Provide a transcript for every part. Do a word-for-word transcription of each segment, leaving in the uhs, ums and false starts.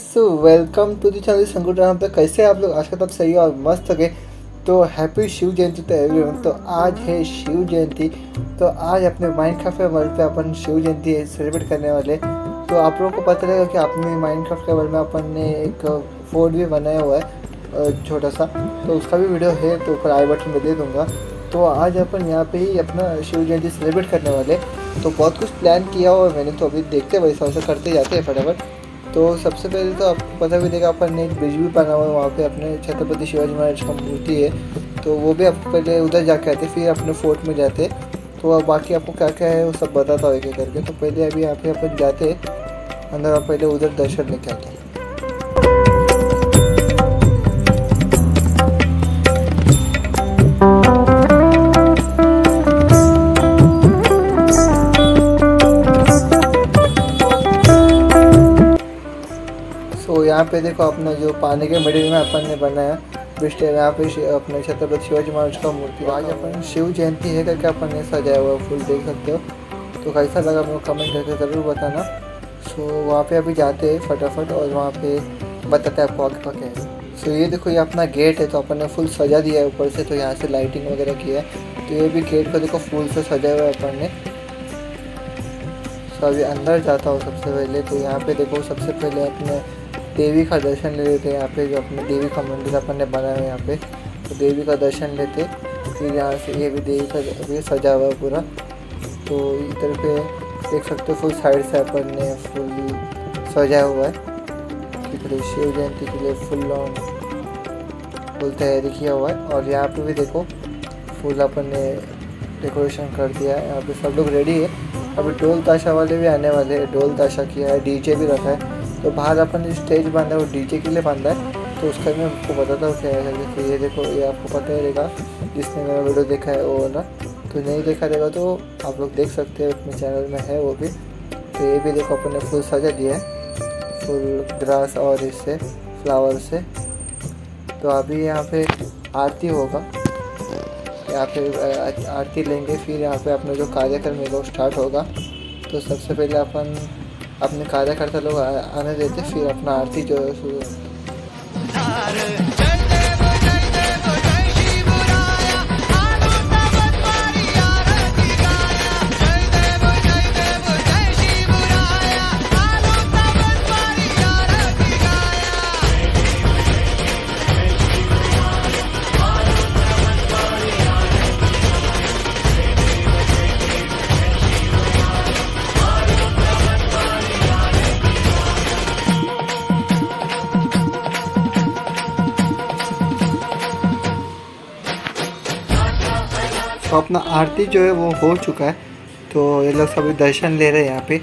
Guys, welcome to the channel संगठन। तो कैसे आप लोग आज का तब सही और मस्त हो गए। तो happy Shiv Jayanti to everyone. तो आज है शिव जयंती। तो आज अपने माइनक्राफ्ट वर्ल्ड पे अपन शिव जयंती सेलिब्रेट करने वाले। तो आप लोगों को पता लगेगा कि आपने माइनक्राफ्ट के वर्ल्ड में अपन ने एक फोर्ट भी बनाया हुआ है छोटा सा, तो उसका भी वीडियो है, तो ऊपर आई बटन में दे दूँगा। तो आज अपन यहाँ पे ही अपना शिव जयंती सेलिब्रेट करने वाले। तो बहुत कुछ प्लान किया हुआ मैंने, तो अभी देखते हैं वैसा वैसा करते जाते हैं फटाफट। तो सबसे पहले तो आपको पता भी देगा अपन ने एक ब्रिज भी बना हुआ है, वहाँ पे अपने छत्रपति शिवाजी महाराज का मूर्ति है, तो वो भी आप पहले उधर जाके आते, फिर अपने फोर्ट में जाते। तो बाकी आपको क्या क्या है वो सब बताता हूँ एक एक करके। तो पहले अभी यहाँ पे अपन जाते अंदर और पहले उधर दर्शन लेके आते हैं। यहाँ पे देखो अपना जो पानी के मिडिल में अपन ने बनाया बिस्ट, यहाँ पे अपने छत्रपति शिवाजी महाराज का मूर्ति। आज अपन शिव जयंती है करके अपन ने सजाया हुआ फूल देख सकते हो। तो कैसा लगा मेरे को कमेंट करके ज़रूर बताना। सो वहाँ पे अभी जाते हैं फटाफट और वहाँ पे बताते हैं आपको आगे का क्या है। सो ये देखो ये अपना गेट है, तो अपन ने फुल सजा दिया है ऊपर से, तो यहाँ से लाइटिंग वगैरह किया है। तो ये भी गेट को देखो फूल से सजा हुआ है अपन ने। सो अभी अंदर जाता हूँ सबसे पहले। तो यहाँ पे देखो सबसे पहले अपने देवी का दर्शन ले लेते हैं। यहाँ पे जो अपने देवी का मंदिर अपन ने बनाया है यहाँ पे, तो देवी का दर्शन लेते। फिर यहाँ से ये भी देवी का भी सजा हुआ पूरा। तो इधर पे देख सकते हो फुल साइड से अपन ने फुल सजा हुआ है, तो शिव जयंती के लिए फुल फुल तैयारी किया हुआ है। और यहाँ पे भी देखो फुल अपन ने डेकोरेशन कर दिया है। यहाँ पे सब लोग रेडी है। अभी ढोल ताशा वाले भी आने वाले हैं, ढोल ताशा किया है, डीजे भी रखा है। तो बाहर अपन जो स्टेज बांधा है वो डीजे के लिए बांधा है, तो उसका मैं आपको बताता हूँ क्या है। तो ये देखो ये आपको पता ही रहेगा जिसने मेरा वीडियो देखा है वो ना, तो नहीं देखा रहेगा तो आप लोग देख सकते हैं अपने चैनल में है वो भी। तो ये भी देखो अपन ने फुल सजा दिया है फुल ग्रास और इससे फ्लावर से। तो अभी यहाँ पे आरती होगा, यहाँ पे आरती लेंगे, फिर यहाँ पर अपना जो कार्यक्रम है वो स्टार्ट होगा। तो सबसे पहले अपन अपने कार्यकर्ता लोग आने देते, फिर अपना आरती जो है शुरू तो अपना आरती जो है वो हो चुका है। तो ये लोग सभी दर्शन ले रहे हैं यहाँ पे।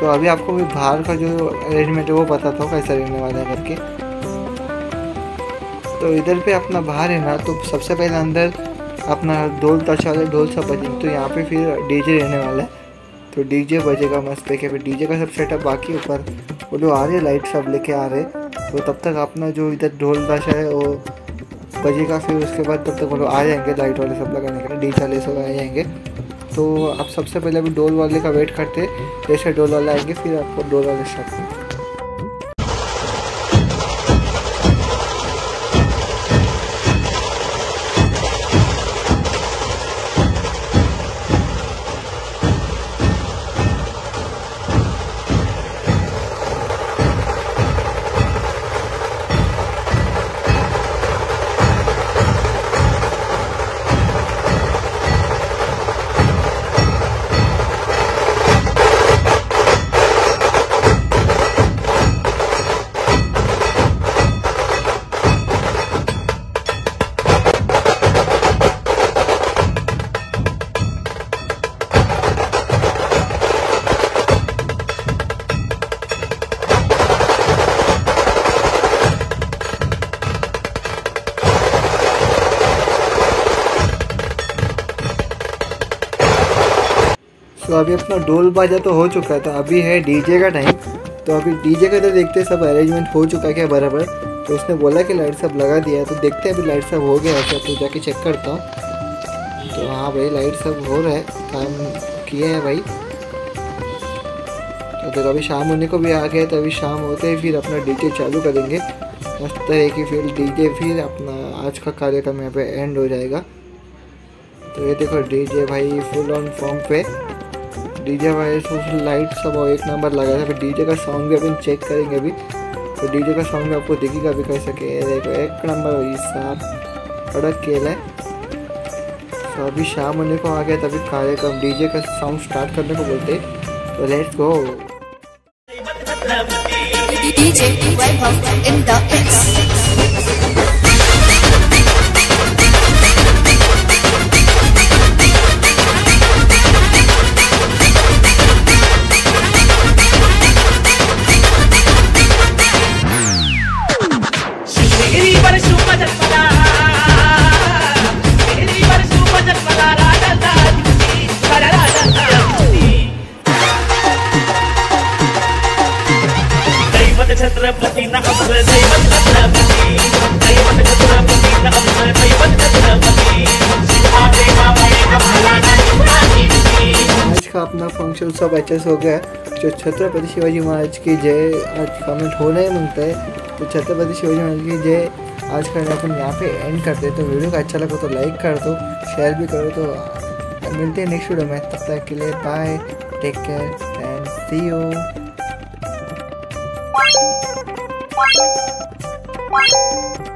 तो अभी आपको भी बाहर का जो अरेंजमेंट है वो बताता हूँ कैसा रहने वाला है करके। तो इधर पे अपना बाहर है ना, तो सबसे पहले अंदर अपना ढोल ताशा वाले ढोल सब बजेंगे। तो यहाँ पे फिर डीजे रहने वाला है, तो डीजे बजेगा मस्त है। फिर डीजे का सब सेटअप बाकी, ऊपर वो लोग आ रहे लाइट सब लेके आ रहे। तो तब तक अपना जो इधर ढोल ताशा है वो बजेगा, फिर उसके बाद तब तक वो लोग आ जाएंगे लाइट वाले सब लगाने के लिए, डी चाले सब आ जाएंगे। तो आप सबसे पहले अभी डोल वाले का वेट करते, जैसे डोल वाले आएंगे फिर आपको डोल वाले स्टार्ट करेंगे। तो अभी अपना ढोल बाजा तो हो चुका है, तो अभी है डीजे का टाइम। तो अभी डीजे का तो देखते हैं सब अरेंजमेंट हो चुका है क्या बराबर। तो उसने बोला कि लाइट सब लगा दिया है, तो देखते हैं अभी लाइट सब हो गया है तो जाके चेक करता हूँ। तो हाँ भाई लाइट सब हो रहा है, काम किया है भाई। तो पे। तो अभी शाम होने को भी आ गया, तो अभी शाम होते ही फिर अपना डीजे चालू करेंगे मस्त तरह की। फिर डीजे फिर अपना आज का कार्यक्रम यहाँ पे एंड हो जाएगा। तो ये देखो डीजे भाई फुल ऑन फॉर्म पे, डीजे भाई फुल लाइट सब और एक नंबर लगा था। फिर डीजे का साउंड भी अपन चेक करेंगे अभी। तो डीजे का साउंड आपको दिखेगा भी कैसे, देखो एक नंबर वही साफ कड़क केला है। तो अभी शाम होने को आ गया, तभी कार्यक्रम डीजे का साउंड स्टार्ट करने को बोलते। तो let's go DJ Vaibhav in the mix. Chhatrapati न अवसर दैवत छत्रपति, दैवत छत्रपति न अवसर दैवत छत्रपति। आज का अपना फंक्शन सब अच्छे से हो गया। जो छत्रपति शिवाजी महाराज की जय आज कमेंट होना ही मांगता है। तो छत्रपति शिवाजी महाराज की जय आज का अपन यहाँ पे एंड करते हैं। तो वीडियो को अच्छा लगा तो लाइक कर दो, शेयर भी करो। तो मिलते हैं नेक्स्ट वीडियो में, तब तक के लिए bye, take care and see you. What? What?